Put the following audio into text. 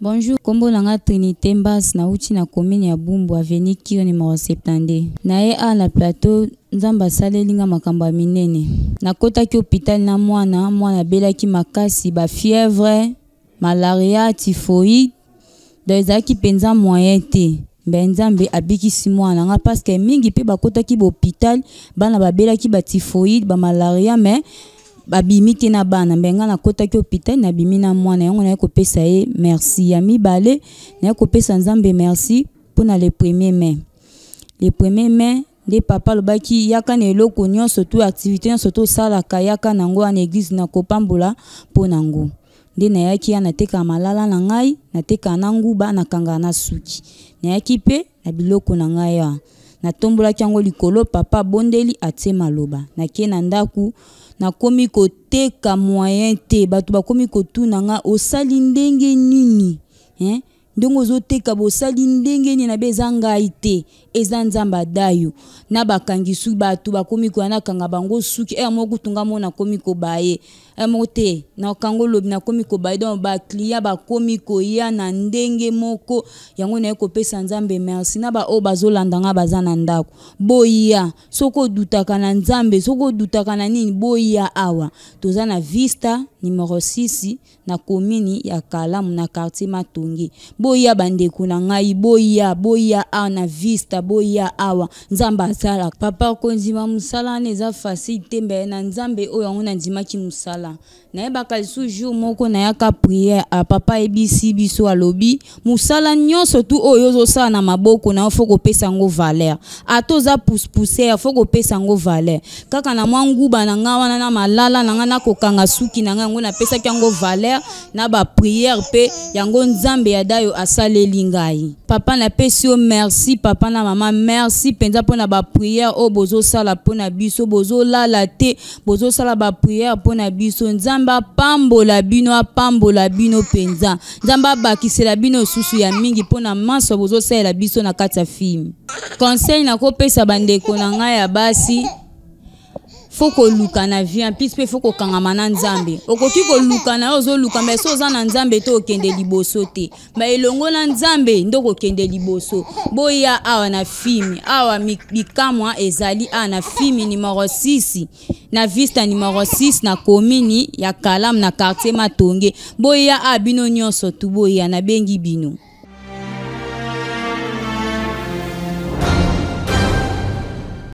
Bonjour, kombo nanga Trinité Mbas na uti na commune ya Bumbu avenue Kione mawa 70. Na ye a la plateau Nzamba salelinga makamba minene. Na kota ki hôpital na mwana bela ki makasi ba fièvre, malaria, typhoïde. Doza ki penza moyen te. Benzambe abiki si mwana nga parce que mingi pe ba kota ki ba hôpital bana ba bela ki ba typhoïde, ba malaria mais babimi tena bana benga na kota ki hôpital na bimi na mwana yango na kopesa ye merci ya mibale na kopesa Nzambe merci pona le 1er mai. Le 1er mai de papa lobaki yaka na eloko nyonso tout activité surtout sala kayaka nango na église na kopambola pona ngo. Nde na yaki ya na teka malala na ngai na teka nangu ba na kanga na suki. Na yaki pe na biloko na ngai ya. Na tombola kyango likolo papa bondeli atema loba. Na kena ndaku na komi koteka moyen te batu bakomi kotuna nga osali ndenge nini hein ndongo zoteka bosali ndenge nini na bezanga ite eza Nzamba dayo na bakangisu batu bakomi kwana kanga bango suki mokutunga mona komi kobaye mote na kango lobi na komi kobaye donc ba client bakomi koya na ndenge moko yango na kopesa Nzambe merci na ba o bazolanda nga bazana ndako boya soko dutaka na Nzambe soko dutaka na nini boya awa toza na vista numéro 6 na commune ya Kalamu na quartier Matongi boya bandeko na ngai boya a na vista boya awa Nzamba asala papa kondima musala neza facilité mbe na Nzambe oyo na ndima ki musala na yeba kalisu jour moko na yaka prière a papa ebisi biso alobi musala nyonso tu oyo zo sala na maboko na ofoko pesa ngo valeur atoza pousser ofoko pesa ngo valeur kaka na mwanguba na nga wana na malala na nga na kokanga suki na nga ngo na pesa kango valeur na ba prière pe yango Nzambe ya dayo asale lingai papa na pesio merci papa na maman merci penza pona ba prière o bozo sala pona biso bozo lala te bozo sala ba prière pona biso Nzamba pambola bino penza Nzamba bakisela bino susu ya mingi pona manso bozo sala biso na kata film conseil na ko pesa bandeko na nga ya basi foko luka na vient plus pe foko kangama na Nzambe okoki ko luka na ozo luka mais soza na Nzambe to okende liboso te ba elongo na Nzambe ndoko kende liboso boya awa na fimi awa bikamwa ezali na fimi numéro 6 na vista numéro 6 na commune ya Kalamu na quartier Matonge boya abino nyonso tu boya na bengi bino